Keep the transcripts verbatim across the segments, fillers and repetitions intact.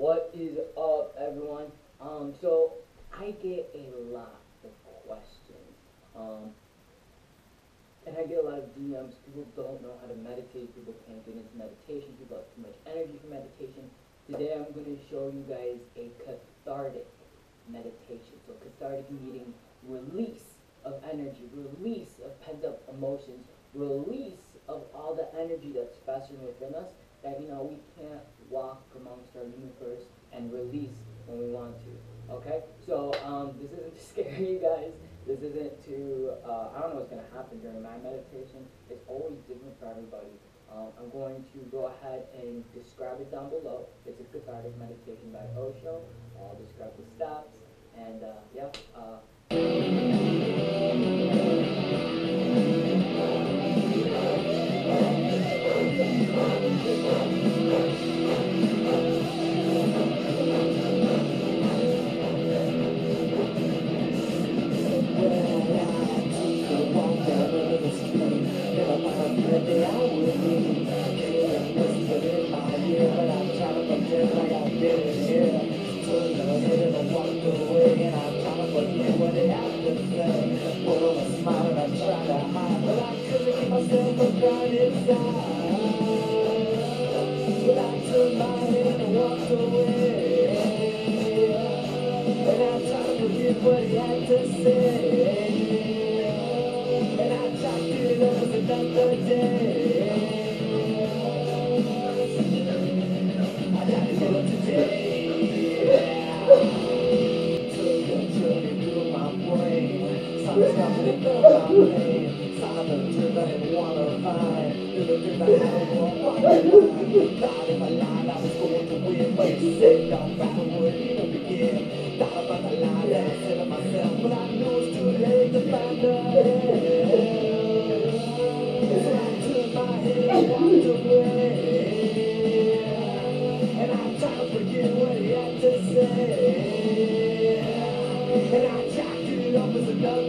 What is up, everyone? Um, so I get a lot of questions, um, and I get a lot of D Ms. People don't know how to meditate. People can't get into meditation. People have too much energy for meditation. Today I'm going to show you guys a cathartic meditation. So cathartic meaning release of energy, release of pent-up emotions, release of all the energy that's festering within us that, you know, we can't walk amongst our universe and release when we want to, okay? So, um, this isn't to scare you guys. This isn't to, uh, I don't know what's going to happen during my meditation. It's always different for everybody. Um, I'm going to go ahead and describe it down below. It's a cathartic meditation by Osho. I'll describe the steps, and, uh, yeah, wake up, gotta go to the game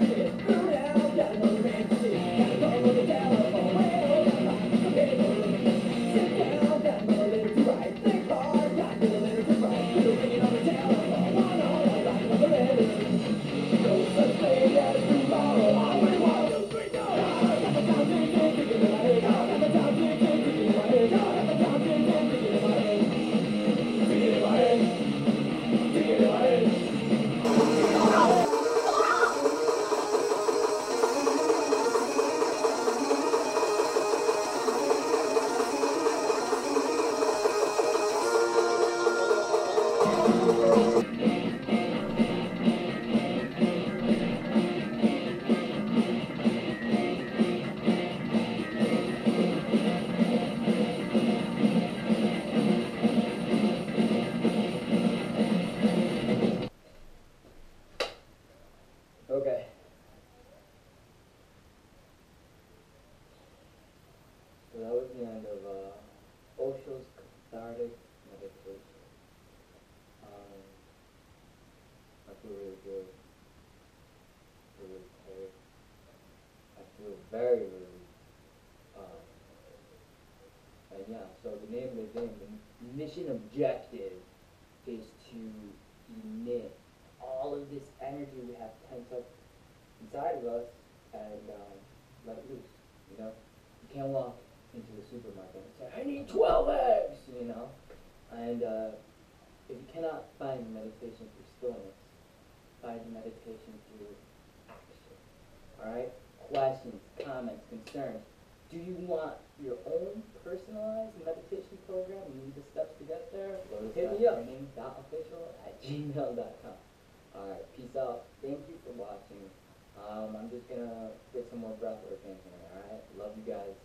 today. started meditation, um, I feel really good, I feel really clear, I feel very relieved. Um, and yeah, so the name of the game, the mission objective is to emit all of this energy we have pent up inside of us and um, let it loose, you know? You can't walk into the supermarket and say, I need twelve eggs, you know? And uh, if you cannot find meditation through stillness, find meditation through action, all right? Questions, comments, concerns. Do you want your own personalized meditation program? You need the steps to get there? Hit me up, training dot official at gmail dot com. All right, peace out. Thank you for watching. Um, I'm just going to get some more breath work in here, all right? Love you guys.